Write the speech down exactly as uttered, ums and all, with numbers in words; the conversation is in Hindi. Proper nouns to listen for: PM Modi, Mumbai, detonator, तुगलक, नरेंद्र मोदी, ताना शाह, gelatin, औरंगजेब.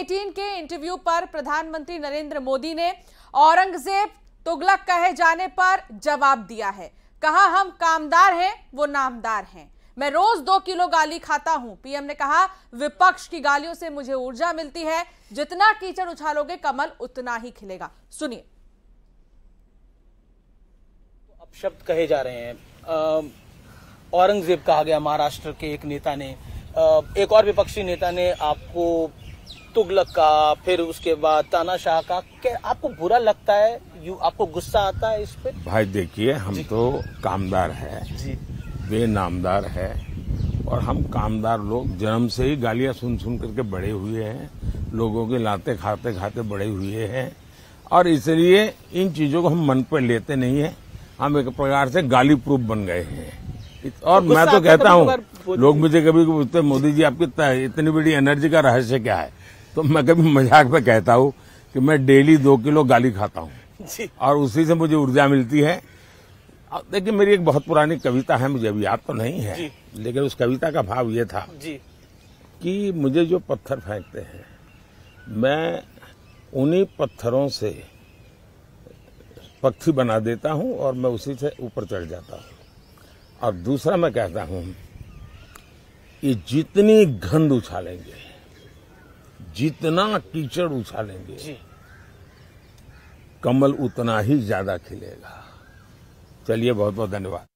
अठारह के इंटरव्यू पर प्रधानमंत्री नरेंद्र मोदी ने औरंगजेब तुगलक कहे जाने पर जवाब दिया है। कहा, हम कामदार हैं, वो नामदार हैं। मैं रोज दो किलो गाली खाता हूं। पीएम ने कहा, विपक्ष की गालियों से मुझे ऊर्जा मिलती है। जितना कीचड़ उछालोगे कमल उतना ही खिलेगा। सुनिए। अपशब्द कहे जा रहे हैं। औरंगजेब कहा गया महाराष्ट्र के एक नेता ने, एक और विपक्षी नेता ने आपको तुगलक का, फिर उसके बाद ताना शाह का। क्या आपको बुरा लगता है? यू आपको गुस्सा आता है इस पे? भाई देखिए, हम तो कामदार है, वे नामदार है, और हम कामदार लोग जन्म से ही गालियां सुन सुन करके बड़े हुए हैं, लोगों के लाते खाते खाते बड़े हुए हैं, और इसलिए इन चीजों को हम मन पर लेते नहीं है। हम एक प्रकार से गाली प्रूफ बन गए हैं। और तो मैं तो कहता हूँ, लोग मुझे कभी पूछते, मोदी जी आपकी इतनी बड़ी एनर्जी का रहस्य क्या है? तो मैं कभी मजाक में कहता हूँ कि मैं डेली दो किलो गाली खाता हूँ और उसी से मुझे ऊर्जा मिलती है। देखिए, मेरी एक बहुत पुरानी कविता है, मुझे अभी याद तो नहीं है, लेकिन उस कविता का भाव ये था जी। कि मुझे जो पत्थर फेंकते हैं, मैं उन्हीं पत्थरों से पक्षी बना देता हूँ और मैं उसी से ऊपर चढ़ जाता हूँ। और दूसरा मैं कहता हूं, ये जितनी गंध उछालेंगे, जितना कीचड़ उछालेंगे, कमल उतना ही ज्यादा खिलेगा। चलिए, बहुत बहुत धन्यवाद।